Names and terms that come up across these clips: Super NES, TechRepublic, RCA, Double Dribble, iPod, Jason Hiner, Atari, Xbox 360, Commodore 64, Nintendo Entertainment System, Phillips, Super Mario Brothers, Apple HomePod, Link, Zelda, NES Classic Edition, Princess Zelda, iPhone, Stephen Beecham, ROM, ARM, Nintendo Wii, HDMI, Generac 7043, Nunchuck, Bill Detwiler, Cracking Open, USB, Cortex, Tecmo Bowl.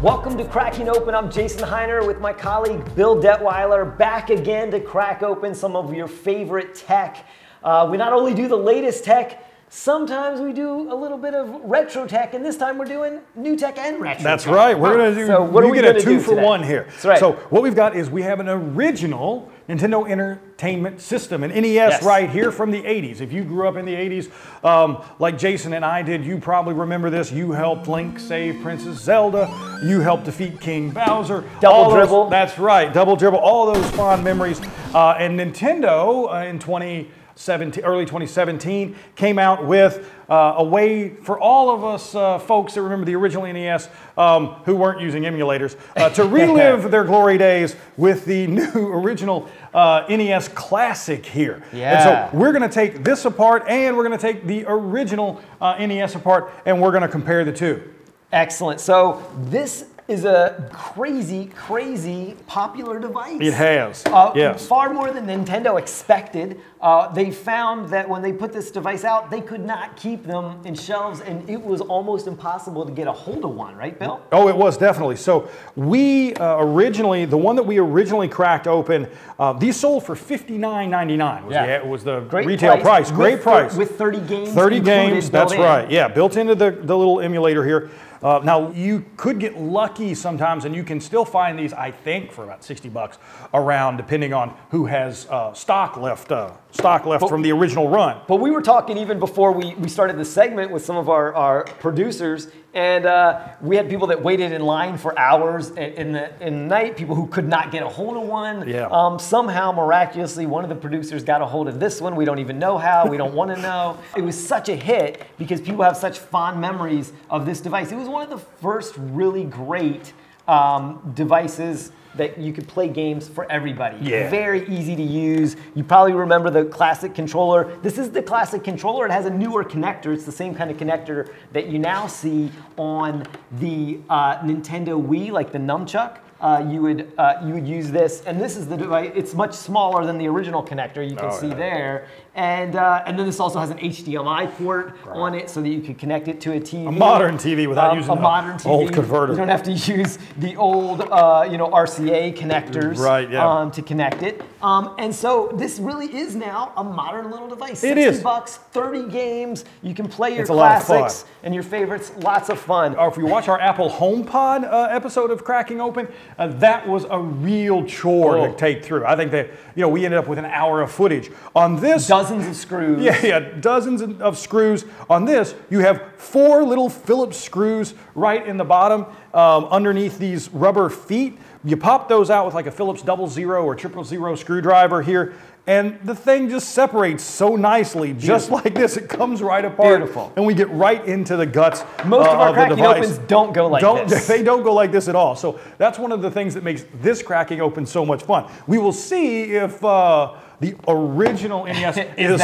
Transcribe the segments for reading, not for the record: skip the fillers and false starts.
Welcome to Cracking Open. I'm Jason Hiner with my colleague Bill Detwiler, back again to crack open some of your favorite tech. We not only do the latest tech, sometimes we do a little bit of retro tech, and this time we're doing new tech and retro tech. That's right. We're going to do, so what are we gonna do today? Two for one here. That's right. So what we've got is we have an original Nintendo Entertainment System, an NES right here from the 80s. If you grew up in the 80s, like Jason and I did, you probably remember this. You helped Link save Princess Zelda. You helped defeat King Bowser. Double Dribble. That's right. Double Dribble. All those fond memories. And Nintendo in early 2017 came out with a way for all of us folks that remember the original NES who weren't using emulators to relive their glory days with the new original NES Classic here. Yeah. And so we're going to take this apart and we're going to take the original NES apart and we're going to compare the two. Excellent. So this is a crazy, crazy popular device. It has, yes. Far more than Nintendo expected. They found that when they put this device out, they could not keep them in shelves, and it was almost impossible to get a hold of one, right, Bill? Oh, it was, definitely. So we originally, the one that we originally cracked open, these sold for $59.99. It was the retail price. Great price. With 30 games. 30 games, that's right. Yeah, built into the little emulator here. Now, you could get lucky sometimes, and you can still find these, I think, for about 60 bucks around, depending on who has stock left from the original run. But we were talking even before we started the segment with some of our producers, and we had people that waited in line for hours in the night, people who could not get a hold of one. Yeah. Somehow, miraculously, one of the producers got a hold of this one. We don't even know how. We don't want to know. It was such a hit because people have such fond memories of this device. It was one of the first really great devices that you could play games for everybody. Yeah. Very easy to use. You probably remember the classic controller. This is the classic controller. It has a newer connector. It's the same kind of connector that you now see on the Nintendo Wii, like the Nunchuck. You would use this, and this is the device. It's much smaller than the original connector. You can see there, and then this also has an HDMI port on it, so that you could connect it to a TV, a modern TV, without using a modern TV. Old converter. You don't have to use the old, RCA connectors, right? Yeah. To connect it, and so this really is now a modern little device. It is. $60, 30 games. You can play your classics and your favorites. Lots of fun. Or if you watch our Apple HomePod episode of Cracking Open. That was a real chore to take through. I think that we ended up with an hour of footage on this. Dozens of screws. Yeah, dozens of screws on this. You have 4 little Phillips screws right in the bottom underneath these rubber feet. You pop those out with like a Phillips 00 or 000 screwdriver here, and the thing just separates so nicely, just like this. It comes right apart, and we get right into the guts of the device. Most of our cracking opens don't go like this. They don't go like this at all. So that's one of the things that makes this cracking open so much fun. We will see if the original NES is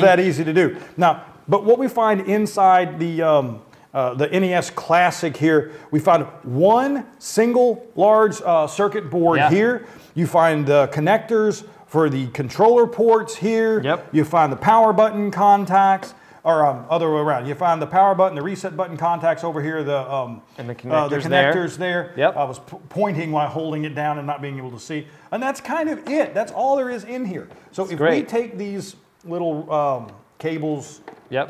that easy to do. Now, but what we find inside the NES Classic here, we find one single large circuit board here. You find the connectors for the controller ports here. Yep. You find the power button contacts, or other way around. You find the power button, the reset button contacts over here, and the connectors, there. Yep. I was pointing while holding it down and not being able to see. And that's kind of it. That's all there is in here. So if we take these little cables,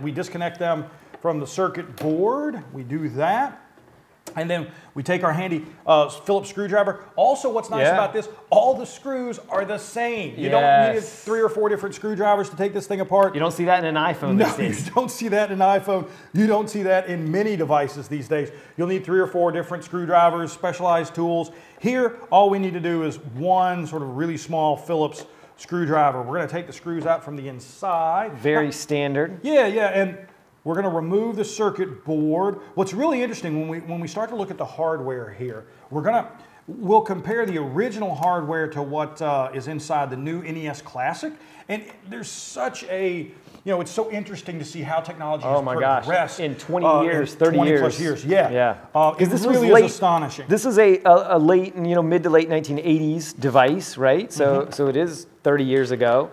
we disconnect them from the circuit board, we do that. And then we take our handy Phillips screwdriver. Also, what's nice about this, all the screws are the same. You don't need 3 or 4 different screwdrivers to take this thing apart. You don't see that in an iPhone these days. You don't see that in an iPhone. You don't see that in many devices these days. You'll need 3 or 4 different screwdrivers, specialized tools. Here, all we need to do is one sort of really small Phillips screwdriver. We're gonna take the screws out from the inside. Very standard. Yeah, and we're going to remove the circuit board. What's really interesting when we start to look at the hardware here, we'll compare the original hardware to what is inside the new NES Classic, and there's such a it's so interesting to see how technology has progressed in 20 plus years. Yeah. This really is astonishing. This is a late mid to late 1980s device, right? So it is 30 years ago.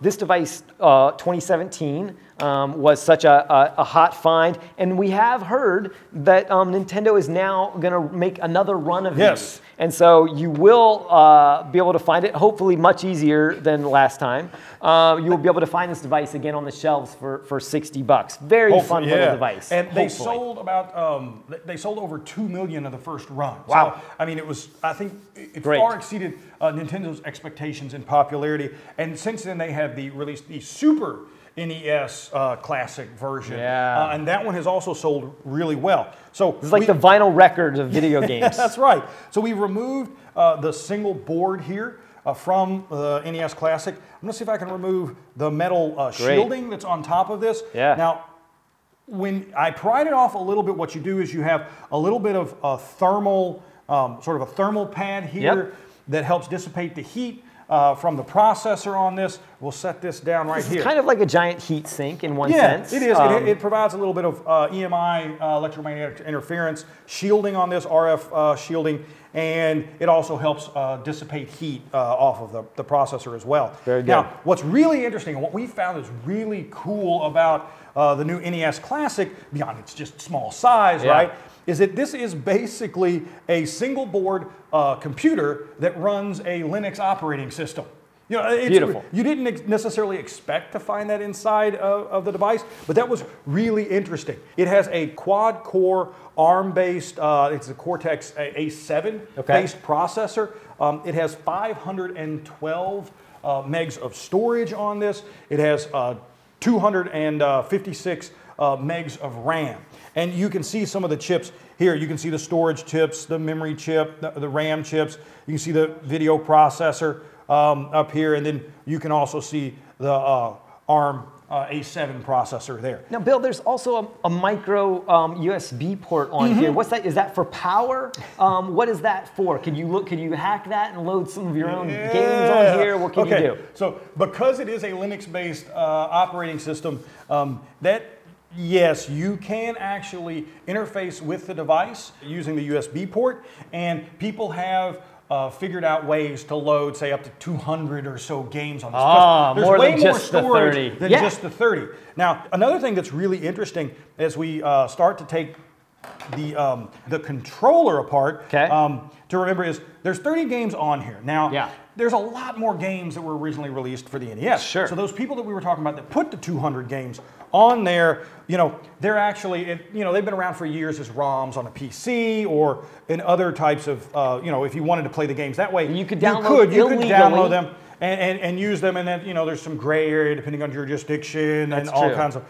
This device, 2017, was such a hot find, and we have heard that Nintendo is now going to make another run of these. And so you will be able to find it, hopefully much easier than last time. You'll be able to find this device again on the shelves for $60. Very fun little device. And they sold about they sold over 2 million of the first run. Wow! So, I mean, it was, I think it far exceeded Nintendo's expectations in popularity. And since then, they have released the Super NES Classic version, and that one has also sold really well. So it's like the vinyl records of video games. That's right. So we removed the single board here from the NES Classic. I'm gonna see if I can remove the metal shielding that's on top of this. Now, when I pried it off a little bit, what you do is you have a little bit of a thermal, sort of a thermal pad here that helps dissipate the heat from the processor on this. We'll set this down right here. It's kind of like a giant heat sink in one sense. It is. It provides a little bit of EMI, electromagnetic interference, shielding on this, RF shielding, and it also helps dissipate heat off of the processor as well. Very good. Now, what's really interesting and what we found is really cool about the new NES Classic, beyond its just small size, right, is that this is basically a single board computer that runs a Linux operating system. You know, it's beautiful. You didn't necessarily expect to find that inside of the device, but that was really interesting. It has a quad-core ARM-based, it's a Cortex A7-based processor. It has 512 megs of storage on this. It has 256 megs of RAM. And you can see some of the chips here. You can see the storage chips, the memory chip, the RAM chips. You can see the video processor up here. And then you can also see the ARM A7 processor there. Now, Bill, there's also a micro USB port on here. What's that? Is that for power? What is that for? Can you look? Can you hack that and load some of your own games on here? What can you do? So, because it is a Linux-based operating system, yes, you can actually interface with the device using the USB port, and people have figured out ways to load, say, up to 200 or so games on this. There's more way than more storage than just the 30. Now, another thing that's really interesting as we start to take the controller apart to remember is there's 30 games on here. Now, there's a lot more games that were originally released for the NES. So those people that we were talking about that put the 200 games on there, you know, they're actually, you know, they've been around for years as ROMs on a PC or in other types of, you know, if you wanted to play the games that way, you could download, you could download them and use them, and then, you know, there's some gray area depending on jurisdiction and all kinds of.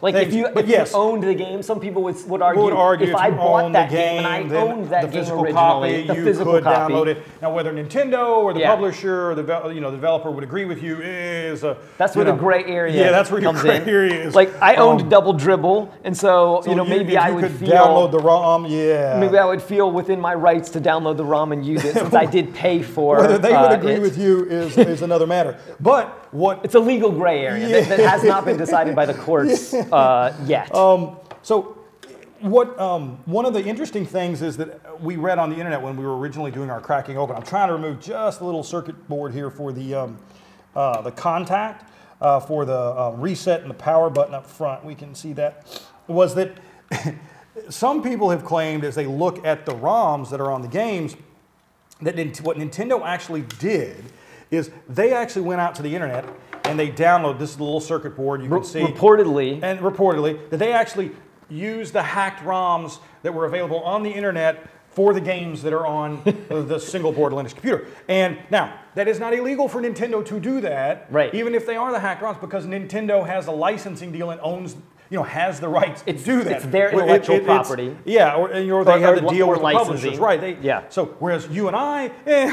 Like things. If you owned the game, some people would argue if I bought that game and I owned that game originally, the physical copy, you could download it. Now, whether Nintendo or the publisher or the the developer would agree with you is a that's where the gray area comes in. Yeah, that's where your gray area is. Like I owned Double Dribble, and so you know maybe I would download the ROM. Maybe I would feel within my rights to download the ROM and use it since I did pay for it. Whether they would agree with you is another matter. But it's a legal gray area that has not been decided by the courts yet. So what one of the interesting things is that we read on the internet when we were originally doing our Cracking Open. I'm trying to remove just a little circuit board here for the contact for the reset and the power button up front. We can see that was that some people have claimed as they look at the ROMs that are on the games that what Nintendo actually did is they actually went out to the internet and they downloaded this little circuit board you can see. Reportedly, that they actually used the hacked ROMs that were available on the internet for the games that are on the single board Linux computer. And now, that is not illegal for Nintendo to do that, even if they are the hacked ROMs, because Nintendo has a licensing deal and owns, you know, has the rights to do that. It's their intellectual property. Or they have the deal with the publishers, right? So whereas you and I,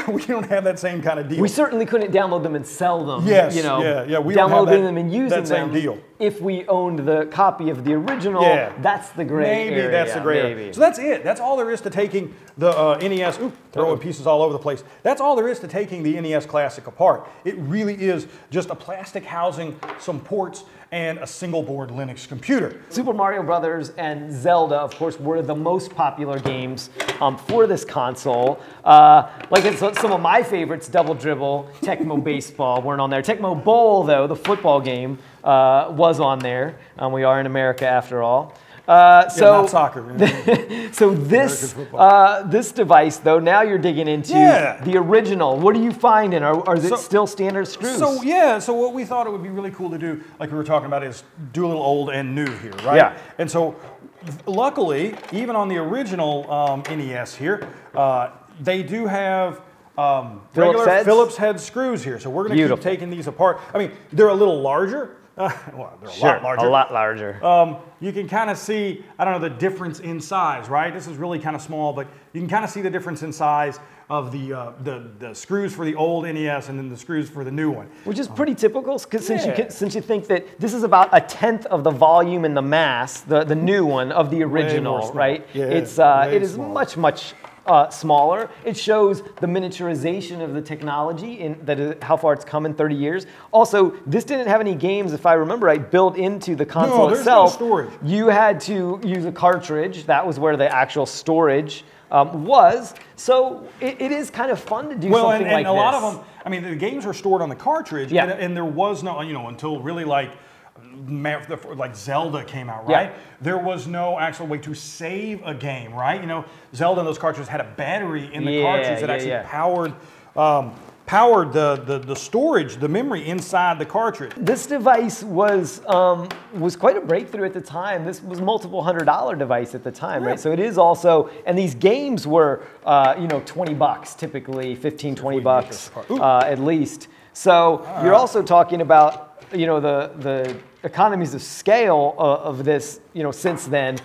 we don't have that same kind of deal. We certainly couldn't download them and sell them. Downloading them and using them. That same deal. if we owned the copy of the original, that's the gray area. Maybe that's the gray area. So that's it. That's all there is to taking the NES, throwing pieces all over the place. That's all there is to taking the NES Classic apart. It really is just a plastic housing, some ports, and a single board Linux computer. Super Mario Brothers and Zelda, of course, were the most popular games for this console. Like some of my favorites, Double Dribble, Tecmo Baseball weren't on there. Tecmo Bowl, though, the football game, was on there. We are in America after all. So not soccer. Really. So this device, though, now you're digging into the original. What do you find in? Are it still standard screws? So so what we thought it would be really cool to do, like we were talking about, is do a little old and new here, right? Yeah. And so, luckily, even on the original NES here, they do have regular Phillips head screws here. So we're going to keep taking these apart. I mean, they're a little larger. Well, they're a lot larger. A lot larger. You can kind of see, I don't know, the difference in size, right? This is really kind of small, but you can kind of see the difference in size of the screws for the old NES and then the screws for the new one. Which is pretty typical, because since you think that this is about a tenth of the volume and the mass, the new one, of the original, right? Yeah, it's it is much, much smaller. It shows the miniaturization of the technology and how far it's come in 30 years. Also, this didn't have any games, if I remember right, built into the console itself. No storage. You had to use a cartridge. That was where the actual storage was. So it is kind of fun to do something like this. Well, and a lot of them, I mean, the games were stored on the cartridge, and there was no, you know, until really like Zelda came out, right? Yeah. There was no actual way to save a game, right? You know, Zelda and those cartridges had a battery in the cartridge that actually powered the storage, the memory inside the cartridge. This device was quite a breakthrough at the time. This was multiple $100 device at the time, right? So it is also, and these games were, you know, $20 typically, 15, 20 bucks at least. So you're also talking about, you know, the economies of scale of this, you know, since then.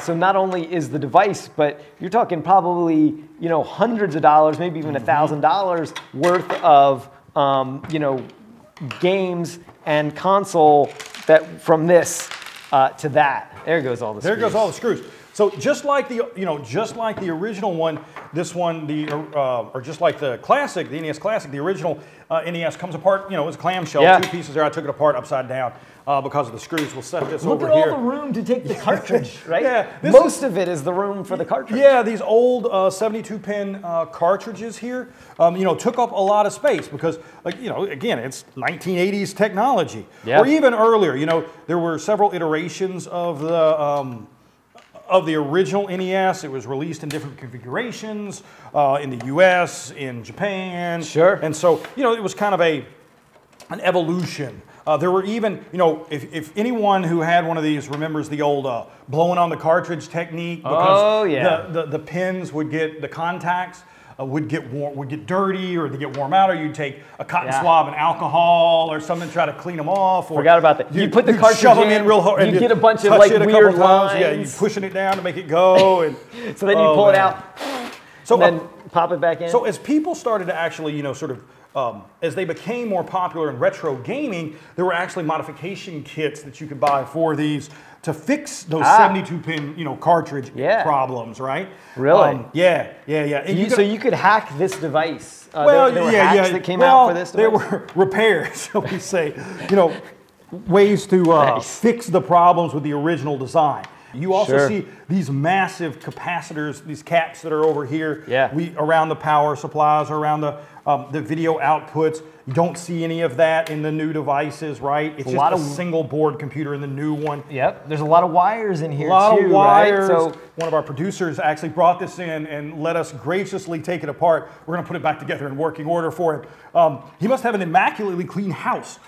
So not only is the device, but you're talking probably, you know, hundreds of dollars, maybe even $1,000 worth of, you know, games and console that from this to that. There goes all the screws. There goes all the screws. So just like the, you know, just like the original one, this one, or just like the classic, the NES Classic, the original NES comes apart. You know, it's a clamshell, two pieces there. I took it apart upside down because of the screws. We'll set this over here. Look at all the room to take the cartridge, right? Most of it is the room for the cartridge. Yeah, these old 72-pin cartridges here, you know, took up a lot of space because, like, you know, again, it's 1980s technology, or even earlier. You know, there were several iterations of the. Of the original NES. It was released in different configurations in the US, in Japan. And so, you know, it was kind of an evolution. There were even, you know, if anyone who had one of these remembers the old blowing on the cartridge technique, because the pins would get, the contacts would get warm, would get dirty, or they get warm out, or you'd take a cotton swab and alcohol or something to try to clean them off. Or forgot about that. You put the cartridge in real hard. You get a bunch of like weird lines. Yeah, you're pushing it down to make it go, and so then you pull it out, so and then pop it back in. So as people started to actually, you know, sort of. As they became more popular in retro gaming, there were actually modification kits that you could buy for these to fix those 72-pin, you know, cartridge problems, right? Really? Yeah. So you could hack this device. There were hacks that came out for this device? There were repairs, shall we say, you know, ways to fix the problems with the original design. You also see these massive capacitors, these caps that are over here, around the power supplies, around the video outputs. You don't see any of that in the new devices, right? It's just a single board computer in the new one. Yep, there's a lot of wires in here too, right? A lot of wires. So one of our producers actually brought this in and let us graciously take it apart. We're gonna put it back together in working order for him. He must have an immaculately clean house.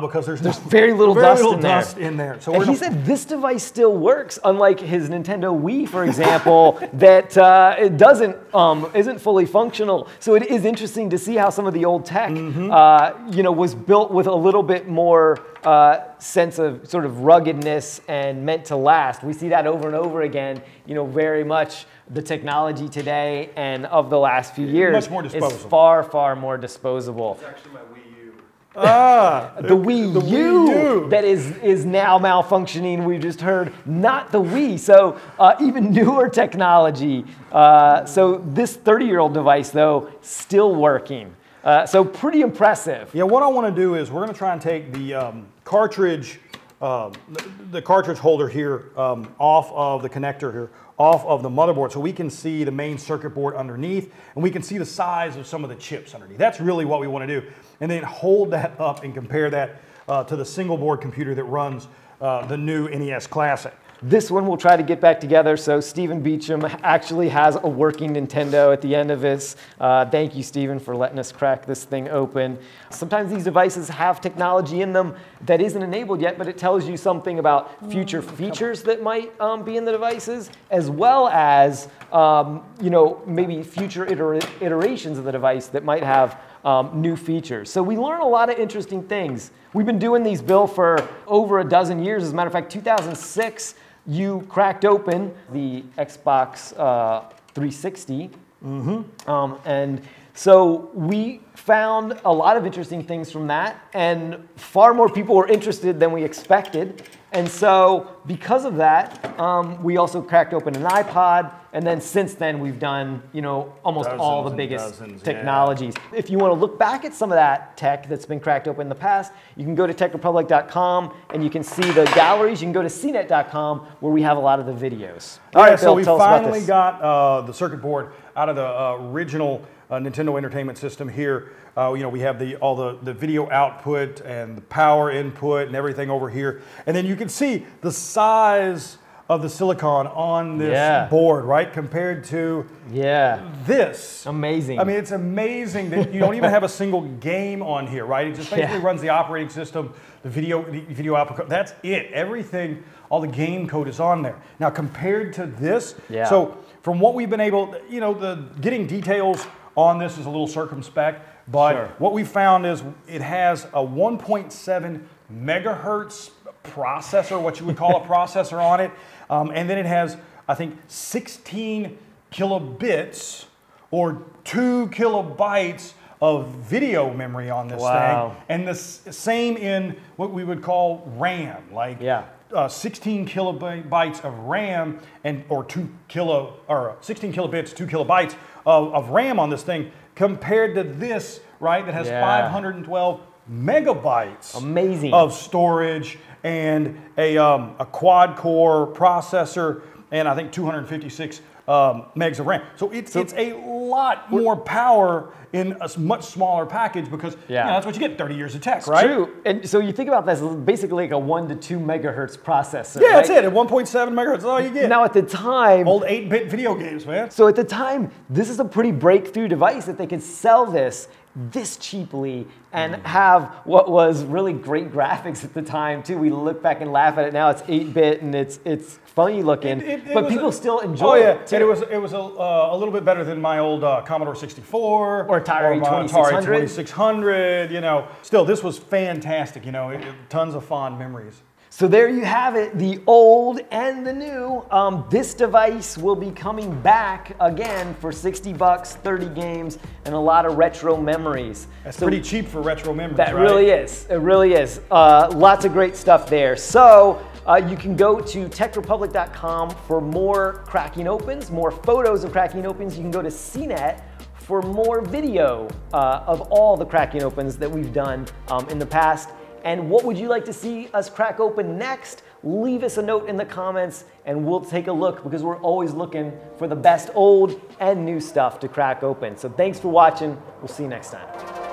Because there's very little dust in there. So he said this device still works, unlike his Nintendo Wii, for example, that it doesn't isn't fully functional. So it is interesting to see how some of the old tech, you know, was built with a little bit more sense of sort of ruggedness and meant to last. We see that over and over again. You know, very much the technology today and of the last few years is far, far more disposable. It's actually my Wii. The Wii U that is now malfunctioning, we've just heard, not the Wii. So even newer technology. So this 30-year-old device, though, still working. So pretty impressive. Yeah, what I want to do is we're going to try and take the cartridge holder here off of the connector here, off of the motherboard, so we can see the main circuit board underneath, and we can see the size of some of the chips underneath. That's really what we want to do. And then hold that up and compare that to the single board computer that runs the new NES Classic. This one we'll try to get back together. So Stephen Beecham actually has a working Nintendo at the end of this. Thank you, Stephen, for letting us crack this thing open. Sometimes these devices have technology in them that isn't enabled yet, but it tells you something about future features that might be in the devices, as well as you know, maybe future iterations of the device that might have new features. So we learn a lot of interesting things. We've been doing these, Bill, for over a dozen years. As a matter of fact, 2006, you cracked open the Xbox 360. Mm-hmm. And so we found a lot of interesting things from that, and far more people were interested than we expected. And so because of that, we also cracked open an iPod. And then since then, we've done, you know, almost all the biggest technologies. Yeah. If you want to look back at some of that tech that's been cracked open in the past, you can go to techrepublic.com and you can see the galleries. You can go to cnet.com where we have a lot of the videos. All right, Bill, so we finally got the circuit board out of the original Nintendo Entertainment System here. You know, we have all the video output and the power input and everything over here. And then you can see the size of the silicon on this board, right? Compared to this. Amazing. I mean, it's amazing that you don't even have a single game on here, right? It just basically runs the operating system, the video output. That's it. Everything, all the game code is on there. Now, compared to this, so from what we've been able, you know, getting details on this is a little circumspect, but what we found is it has a 1.7 megahertz processor, what you would call a processor on it, and then it has, I think, 16 kilobits or 2 kilobytes of video memory on this thing, and the same in what we would call RAM, like 16 kilobytes of RAM and or 16 kilobits, 2 kilobytes of RAM on this thing, compared to this, right, that has 512 megabytes of storage and a quad core processor, and I think 256 megs of RAM. So it's a lot more power in a much smaller package, because you know, that's what you get, 30 years of tech, right? True. And so you think about this basically like a 1 to 2 megahertz processor. Yeah, that's it. At 1.7 megahertz, that's all you get. Now at the time, old 8-bit video games, man. So at the time, this is a pretty breakthrough device that they could sell this cheaply and have what was really great graphics at the time too. We look back and laugh at it now. It's 8-bit and it's funny looking, but people still enjoy it too. And it was a little bit better than my old Commodore 64 or Atari 2600. You know, still this was fantastic. You know, tons of fond memories. So there you have it, the old and the new. This device will be coming back again for $60, 30 games, and a lot of retro memories. That's pretty cheap for retro memories, right? That really is, it really is. Lots of great stuff there. So you can go to techrepublic.com for more Cracking Opens, more photos of Cracking Opens. You can go to CNET for more video of all the Cracking Opens that we've done in the past. And what would you like to see us crack open next? Leave us a note in the comments and we'll take a look, because we're always looking for the best old and new stuff to crack open. So thanks for watching. We'll see you next time.